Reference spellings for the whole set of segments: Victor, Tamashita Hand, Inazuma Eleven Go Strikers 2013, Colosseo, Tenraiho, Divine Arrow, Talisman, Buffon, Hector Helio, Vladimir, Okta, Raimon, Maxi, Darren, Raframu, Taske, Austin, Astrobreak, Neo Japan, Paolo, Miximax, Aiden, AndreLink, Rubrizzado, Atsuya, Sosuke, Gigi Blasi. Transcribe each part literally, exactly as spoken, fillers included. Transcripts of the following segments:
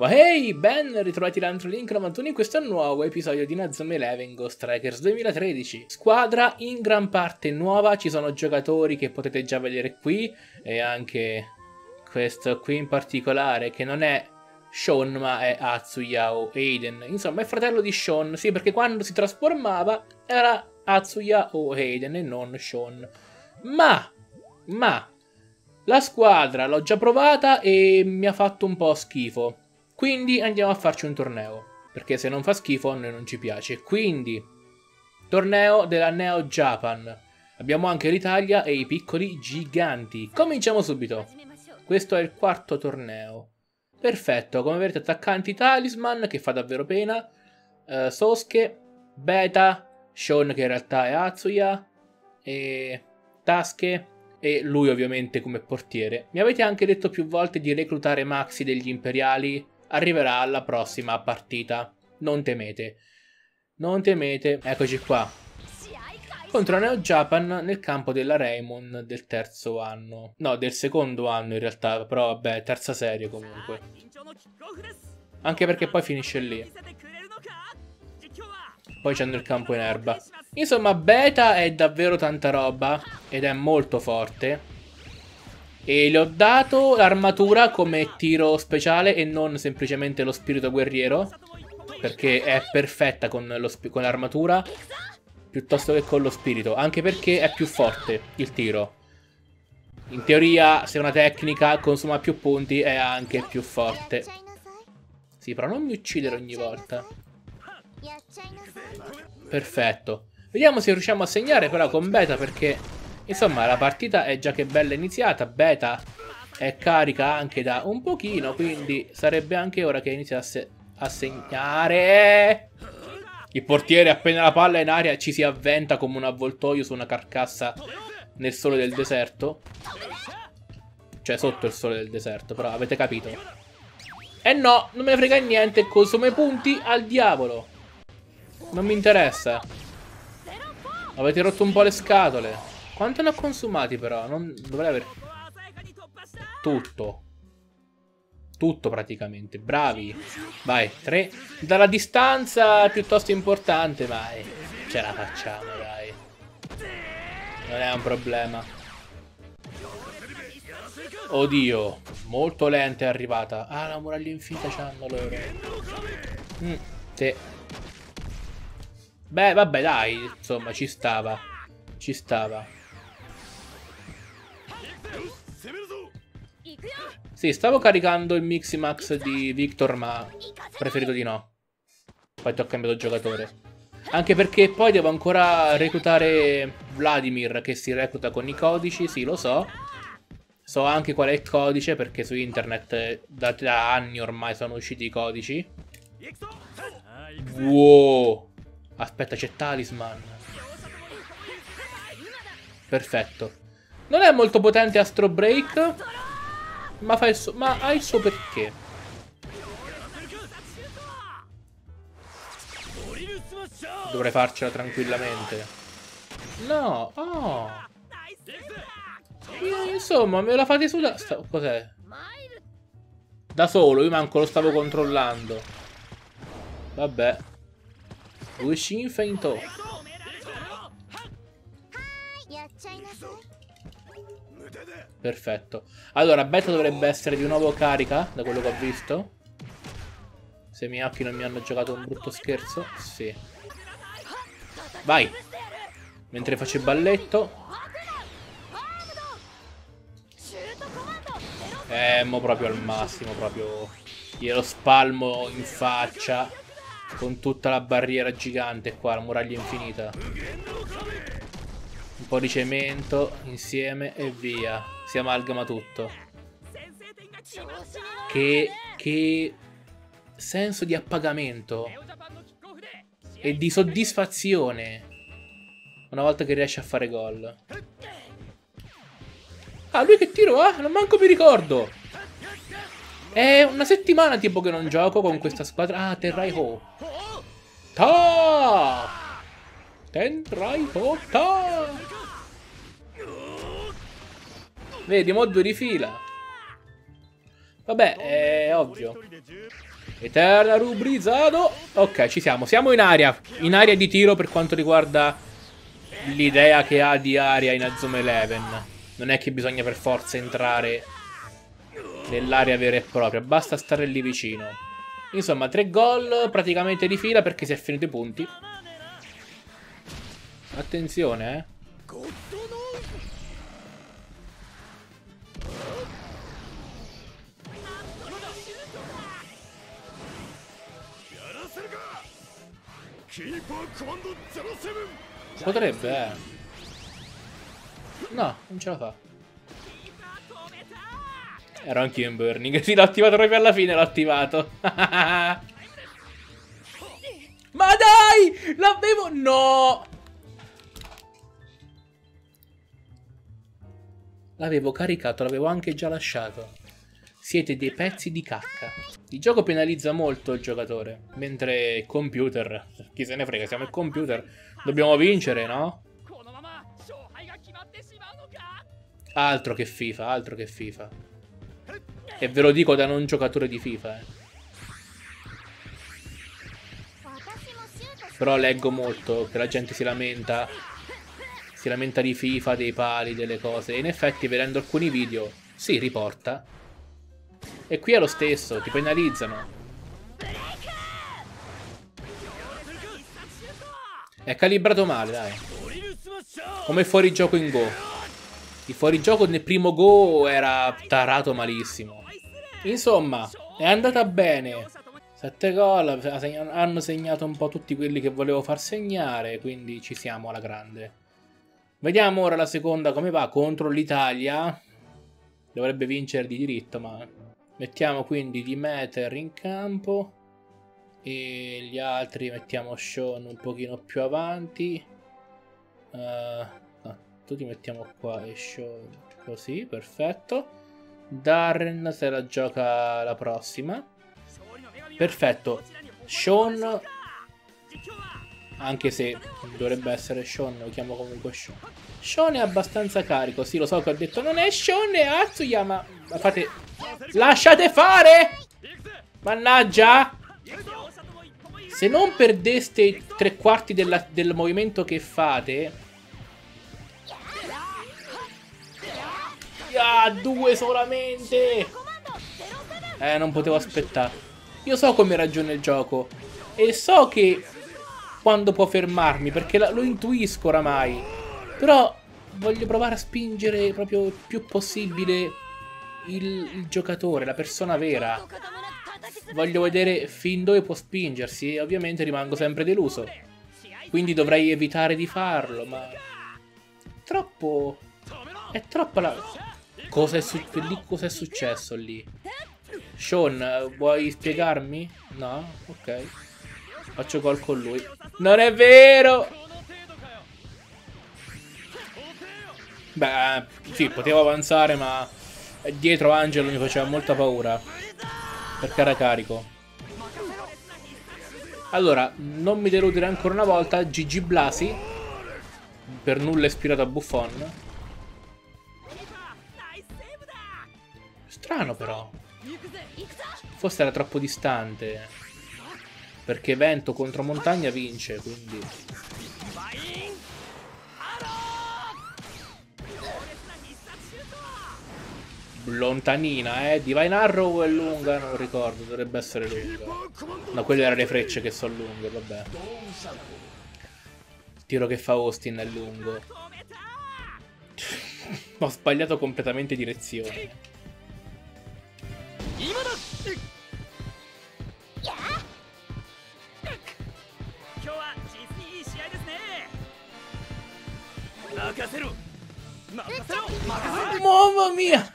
Ma hey, ben ritrovati da AndreLink novantuno in questo nuovo episodio di Inazuma Eleven Go Strikers duemilatredici. Squadra in gran parte nuova, ci sono giocatori che potete già vedere qui e anche questo qui in particolare che non è Sean ma è Atsuya o Aiden. Insomma è fratello di Sean, sì, perché quando si trasformava era Atsuya o Aiden e non Sean. Ma, ma, la squadra l'ho già provata e mi ha fatto un po' schifo. Quindi andiamo a farci un torneo, perché se non fa schifo a noi non ci piace. Quindi, torneo della Neo Japan. Abbiamo anche l'Italia e i piccoli giganti. Cominciamo subito. Questo è il quarto torneo. Perfetto, come vedete attaccanti Talisman, che fa davvero pena. Uh, Sosuke, Beta, Sean che in realtà è Atsuya, e Taske, e lui ovviamente come portiere. Mi avete anche detto più volte di reclutare Maxi degli Imperiali. Arriverà alla prossima partita, non temete, non temete, eccoci qua, contro Neo Japan nel campo della Raimon del terzo anno, no del secondo anno in realtà, però vabbè, terza serie comunque, anche perché poi finisce lì, poi c'è nel campo in erba. Insomma Beta è davvero tanta roba ed è molto forte. E le ho dato l'armatura come tiro speciale e non semplicemente lo spirito guerriero, perché è perfetta con l'armatura piuttosto che con lo spirito, anche perché è più forte il tiro. In teoria se una tecnica consuma più punti è anche più forte. Sì, però non mi uccidere ogni volta. Perfetto. Vediamo se riusciamo a segnare però con Beta, perché... insomma la partita è già che bella iniziata, Beta è carica anche da un pochino, quindi sarebbe anche ora che iniziasse a segnare. Il portiere appena la palla è in aria ci si avventa come un avvoltoio su una carcassa nel sole del deserto. Cioè sotto il sole del deserto, però avete capito. E eh no, non me ne frega niente, consumo i punti al diavolo. Non mi interessa. Avete rotto un po' le scatole. Quanto ne ho consumati però? Non dovrei aver... tutto. Tutto praticamente. Bravi. Vai, tre. Dalla distanza piuttosto importante, ma ce la facciamo, dai. Non è un problema. Oddio. Molto lenta è arrivata. Ah, la muraglia infinita c'hanno loro. Mm, sì. Beh, vabbè, dai. Insomma, ci stava. Ci stava. Sì, stavo caricando il Miximax di Victor, ma ho preferito di no. Infatti ho cambiato giocatore. Anche perché poi devo ancora reclutare Vladimir, che si recluta con i codici, sì lo so. So anche qual è il codice, perché su internet da, da anni ormai sono usciti i codici. Wow! Aspetta, c'è Talisman. Perfetto. Non è molto potente Astrobreak, ma, fa il suo, ma ha il suo perché. Dovrei farcela tranquillamente. No, oh. Io, insomma, me la fate su da... cos'è? Da solo, io manco lo stavo controllando. Vabbè. Usci infento. Perfetto. Allora Beta dovrebbe essere di nuovo carica, da quello che ho visto. Se i miei occhi non mi hanno giocato un brutto scherzo. Sì. Vai. Mentre faccio il balletto. Eh, mo proprio al massimo, proprio glielo spalmo in faccia con tutta la barriera gigante qua, la muraglia infinita. Un po' di cemento insieme e via. Si amalgama tutto. Che, che senso di appagamento e di soddisfazione una volta che riesce a fare gol. Ah, lui che tiro ha? Eh? Non manco mi ricordo. È una settimana tipo che non gioco con questa squadra. Ah, Tenraiho. Ta! Tenraiho ta! Vedi, mo due di fila. Vabbè, è ovvio. Eterna Rubrizzado. Ok, ci siamo. Siamo in aria. In aria di tiro per quanto riguarda l'idea che ha di aria in Inazuma Eleven. Non è che bisogna per forza entrare nell'area vera e propria. Basta stare lì vicino. Insomma, tre gol praticamente di fila perché si è finito i punti. Attenzione, eh. Potrebbe, eh. No, non ce la fa. Ero anch'io in burning. Sì, l'ho attivato proprio alla fine, l'ho attivato. Ma dai! L'avevo... No! L'avevo caricato, l'avevo anche già lasciato. Siete dei pezzi di cacca. Il gioco penalizza molto il giocatore. Mentre il computer, chi se ne frega, siamo il computer. Dobbiamo vincere, no? Altro che FIFA, altro che FIFA. E ve lo dico da non giocatore di FIFA, eh. Però leggo molto che la gente si lamenta. Si lamenta di FIFA, dei pali, delle cose. E in effetti vedendo alcuni video si riporta. E qui è lo stesso, ti penalizzano. È calibrato male, dai. Come fuorigioco in Go. Il fuorigioco nel primo Go era tarato malissimo. Insomma, è andata bene. Sette gol, hanno segnato un po' tutti quelli che volevo far segnare, quindi ci siamo alla grande. Vediamo ora la seconda come va contro l'Italia. Dovrebbe vincere di diritto, ma... Mettiamo quindi Demeter in campo e gli altri mettiamo Sean un pochino più avanti. Uh, no, tutti mettiamo qua e Sean così, perfetto. Darren se la gioca la prossima. Perfetto, Sean, anche se dovrebbe essere Sean, lo chiamo comunque Sean. Sean è abbastanza carico, sì lo so che ho detto non è Sean, è Atsuya, ma fate... Lasciate fare! Mannaggia! Se non perdeste i tre quarti della, del movimento che fate... Ah, due solamente! Eh, non potevo aspettare. Io so come ragiona il gioco. E so che... Quando può fermarmi, perché lo intuisco oramai. Però voglio provare a spingere proprio il più possibile... Il, il giocatore, la persona vera. Voglio vedere fin dove può spingersi e ovviamente rimango sempre deluso. Quindi dovrei evitare di farlo, ma... Troppo... È troppa la... Cosa è, su... Cosa è successo lì? Sean, vuoi spiegarmi? No? Ok. Faccio gol con lui. Non è vero! Beh, sì, potevo avanzare, ma... Dietro Angelo mi faceva molta paura perché era carico. Allora, non mi deludere ancora una volta. Gigi Blasi, per nulla ispirato a Buffon. Strano però, forse era troppo distante, perché vento contro montagna vince, quindi... Lontanina, eh. Divine Arrow è lunga, non ricordo, dovrebbe essere lunga. No, quelle erano le frecce che sono lunghe, vabbè. Il tiro che fa Austin è lungo. Ho sbagliato completamente direzione. Mamma mia!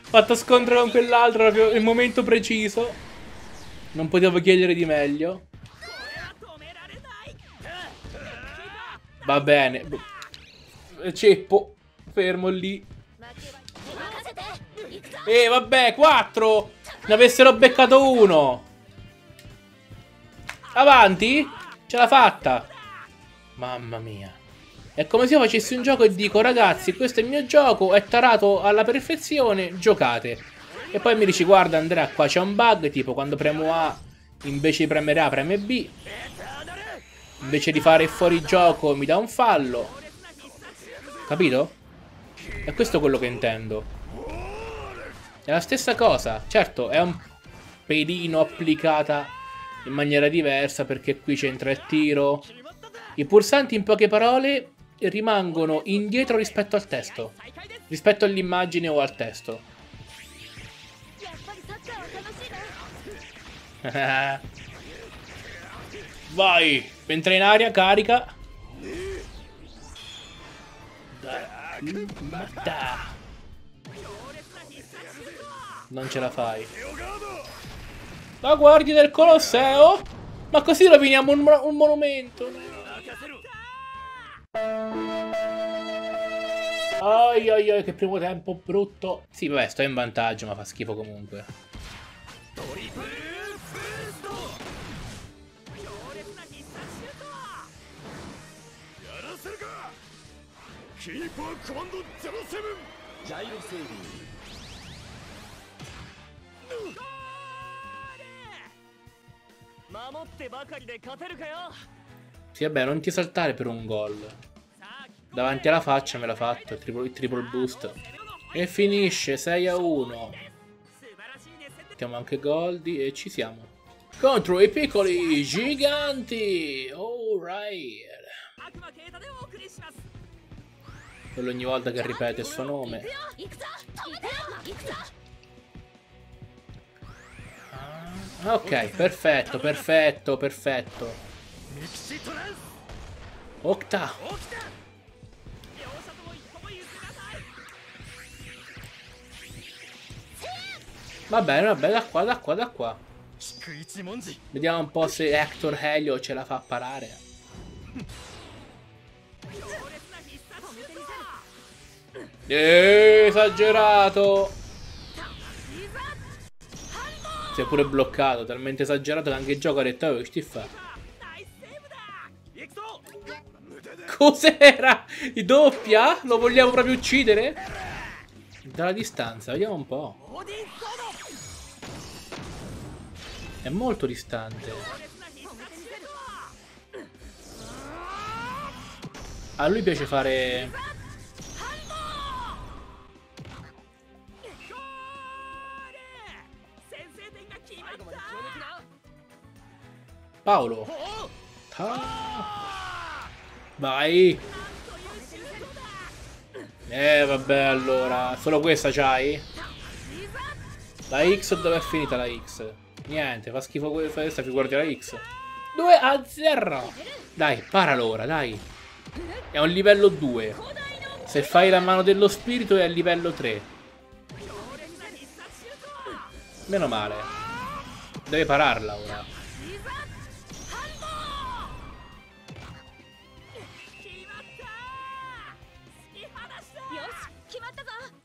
Fatto scontro con quell'altro proprio il momento preciso. Non potevo chiedere di meglio. Va bene. Ceppo. Fermo lì. E eh, vabbè, quattro. Ne avessero beccato uno. Avanti. Ce l'ha fatta. Mamma mia. È come se io facessi un gioco e dico: ragazzi, questo è il mio gioco, è tarato alla perfezione, giocate. E poi mi dici: guarda Andrea, qua c'è un bug, tipo quando premo A invece di premere A preme B, invece di fare fuori gioco mi dà un fallo. Capito? E questo è quello che intendo. È la stessa cosa, certo è un pelino applicata in maniera diversa, perché qui c'entra il tiro. I pulsanti, in poche parole, rimangono indietro rispetto al testo, rispetto all'immagine o al testo. Vai, mentre in aria carica. Non ce la fai. La guardia del Colosseo? Ma così roviniamo un, un monumento. Ai ai ai, che primo tempo brutto. Sì, vabbè, sto in vantaggio, ma fa schifo comunque. Sì, vabbè, non ti saltare per un gol. Davanti alla faccia me l'ha fatto, il triple, il triple boost. E finisce sei a uno. Mettiamo anche Goldi e ci siamo. Contro i piccoli giganti. Alright. Quello ogni volta che ripete il suo nome. Ok, perfetto, perfetto, perfetto. Okta. Va bene, va bene, da qua, da qua, da qua. Vediamo un po' se Hector Helio ce la fa parare. Eeeh, esagerato! È pure bloccato, talmente esagerato che anche il gioco ha detto: oh, che ti fa? Cos'era? I doppia? Lo vogliamo proprio uccidere? Dalla distanza, vediamo un po'. È molto distante. A lui piace fare... Paolo. Ah. Vai. Eh vabbè, allora. Solo questa c'hai? La X, dove è finita la X? Niente, fa schifo questa, figurati la X. due a zero. Dai, para l'ora, dai. È un livello due. Se fai la mano dello spirito è a livello tre. Meno male. Deve pararla ora.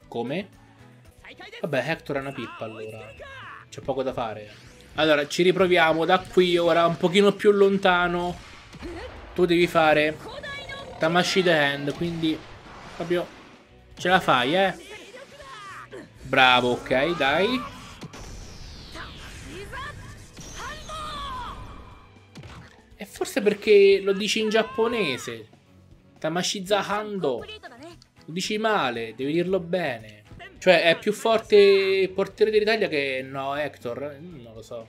Come? Vabbè, Hector è una pippa allora. C'è poco da fare. Allora, ci riproviamo da qui ora, un pochino più lontano. Tu devi fare Tamashita Hand, quindi proprio ce la fai, eh? Bravo, ok, dai. E forse perché lo dici in giapponese. Tamashita Hand. Lo dici male, devi dirlo bene. Cioè, è più forte il portiere dell'Italia che no, Hector? Non lo so.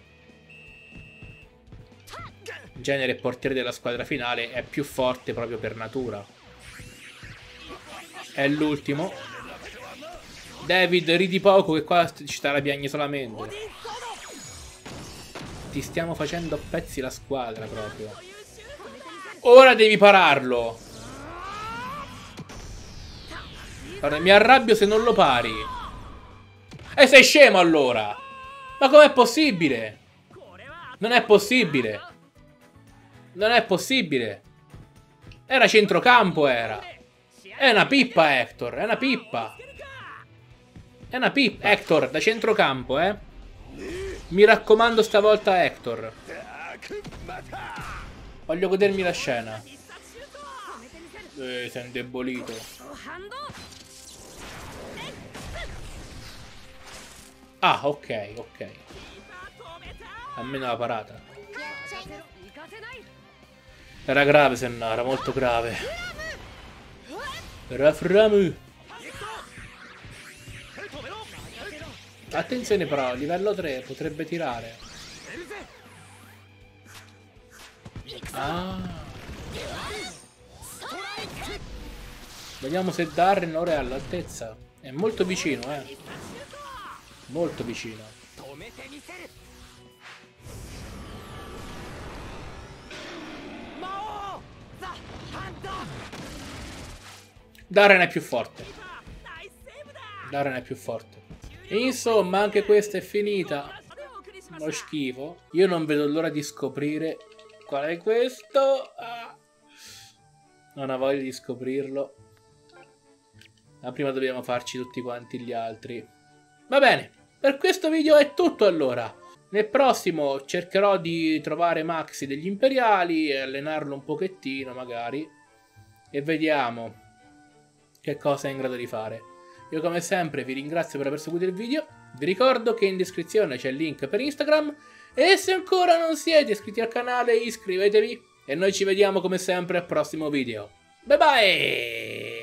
In genere il portiere della squadra finale è più forte proprio per natura. È l'ultimo. David, ridi poco che qua ci sta la piagni solamente. Ti stiamo facendo a pezzi la squadra proprio. Ora devi pararlo. Guarda, mi arrabbio se non lo pari. E sei scemo allora. Ma com'è possibile? Non è possibile. Non è possibile. Era centrocampo, era. È una pippa, Hector. È una pippa. È una pippa. Hector, da centrocampo, eh. Mi raccomando stavolta, Hector. Voglio godermi la scena. eh, si è indebolito. Ah, ok, ok. Almeno la parata. Era grave, se no, era molto grave. Raframu. Attenzione però, livello tre potrebbe tirare. Ah. Vediamo se Darren ora è all'altezza. È molto vicino, eh. Molto vicino. Darren è più forte. Darren è più forte. Insomma, anche questa è finita. Lo schifo. Io non vedo l'ora di scoprire qual è questo. Ah. Non ho voglia di scoprirlo. Ma prima dobbiamo farci tutti quanti gli altri. Va bene, per questo video è tutto allora. Nel prossimo cercherò di trovare Maxi degli Imperiali e allenarlo un pochettino magari. E vediamo che cosa è in grado di fare. Io come sempre vi ringrazio per aver seguito il video, vi ricordo che in descrizione c'è il link per Instagram e se ancora non siete iscritti al canale iscrivetevi e noi ci vediamo come sempre al prossimo video. Bye bye!